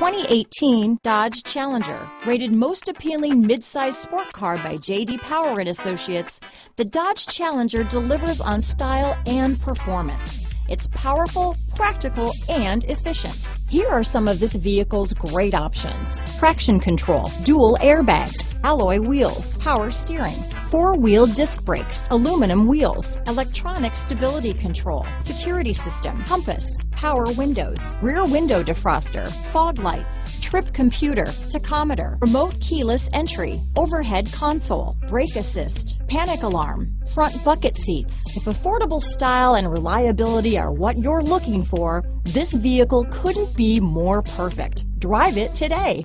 2018 Dodge Challenger. Rated most appealing midsize sport car by J.D. Power & Associates, the Dodge Challenger delivers on style and performance. It's powerful, practical, and efficient. Here are some of this vehicle's great options: traction control, dual airbags, alloy wheels, power steering, four-wheel disc brakes, aluminum wheels, electronic stability control, security system, compass, power windows, rear window defroster, fog lights, trip computer, tachometer, remote keyless entry, overhead console, brake assist, panic alarm, front bucket seats. If affordable style and reliability are what you're looking for, this vehicle couldn't be more perfect. Drive it today.